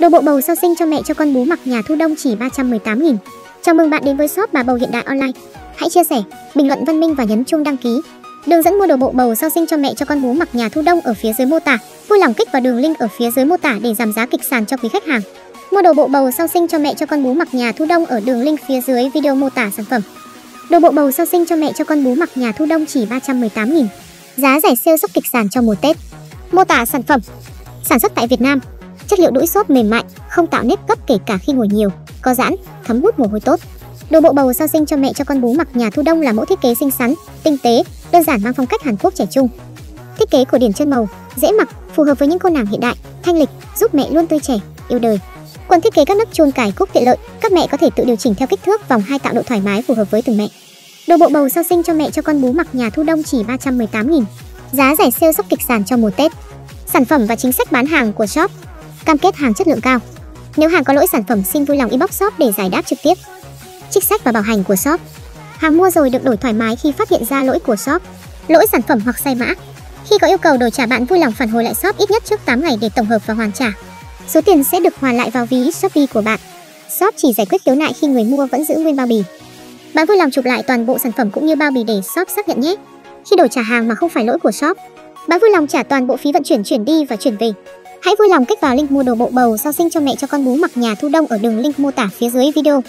Đồ bộ bầu sau sinh cho mẹ cho con bú mặc nhà thu đông chỉ 318.000. Chào mừng bạn đến với shop bà bầu hiện đại online. Hãy chia sẻ, bình luận văn minh và nhấn chuông đăng ký. Đường dẫn mua đồ bộ bầu sau sinh cho mẹ cho con bú mặc nhà thu đông ở phía dưới mô tả. Vui lòng kích vào đường link ở phía dưới mô tả để giảm giá kịch sàn cho quý khách hàng. Mua đồ bộ bầu sau sinh cho mẹ cho con bú mặc nhà thu đông ở đường link phía dưới video mô tả sản phẩm. Đồ bộ bầu sau sinh cho mẹ cho con bú mặc nhà thu đông chỉ 318.000. Giá rẻ siêu sốc kịch sàn cho mùa Tết. Mô tả sản phẩm: sản xuất tại Việt Nam, chất liệu đũi xốp mềm mại, không tạo nếp gấp kể cả khi ngồi nhiều, có giãn, thấm hút mồ hôi tốt. Đồ bộ bầu sau sinh cho mẹ cho con bú mặc nhà thu đông là mẫu thiết kế xinh xắn, tinh tế, đơn giản mang phong cách Hàn Quốc trẻ trung. Thiết kế cổ điển chân màu, dễ mặc, phù hợp với những cô nàng hiện đại, thanh lịch, giúp mẹ luôn tươi trẻ, yêu đời. Quần thiết kế các nấc chun cài cúc tiện lợi, các mẹ có thể tự điều chỉnh theo kích thước vòng 2 tạo độ thoải mái phù hợp với từng mẹ. Đồ bộ bầu sau sinh cho mẹ cho con bú mặc nhà thu đông chỉ 318.000. Giá rẻ siêu sốc kịch sàn cho mùa Tết. Sản phẩm và chính sách bán hàng của shop, cam kết hàng chất lượng cao. Nếu hàng có lỗi sản phẩm xin vui lòng inbox shop để giải đáp trực tiếp. Chính sách và bảo hành của shop, hàng mua rồi được đổi thoải mái khi phát hiện ra lỗi của shop, lỗi sản phẩm hoặc sai mã. Khi có yêu cầu đổi trả bạn vui lòng phản hồi lại shop ít nhất trước 8 ngày để tổng hợp và hoàn trả. Số tiền sẽ được hoàn lại vào ví Shopee của bạn. Shop chỉ giải quyết khiếu nại khi người mua vẫn giữ nguyên bao bì. Bạn vui lòng chụp lại toàn bộ sản phẩm cũng như bao bì để shop xác nhận nhé. Khi đổi trả hàng mà không phải lỗi của shop, bạn vui lòng trả toàn bộ phí vận chuyển, chuyển đi và chuyển về. Hãy vui lòng kích vào link mua đồ bộ bầu sau sinh cho mẹ cho con bú mặc nhà thu đông ở đường link mô tả phía dưới video.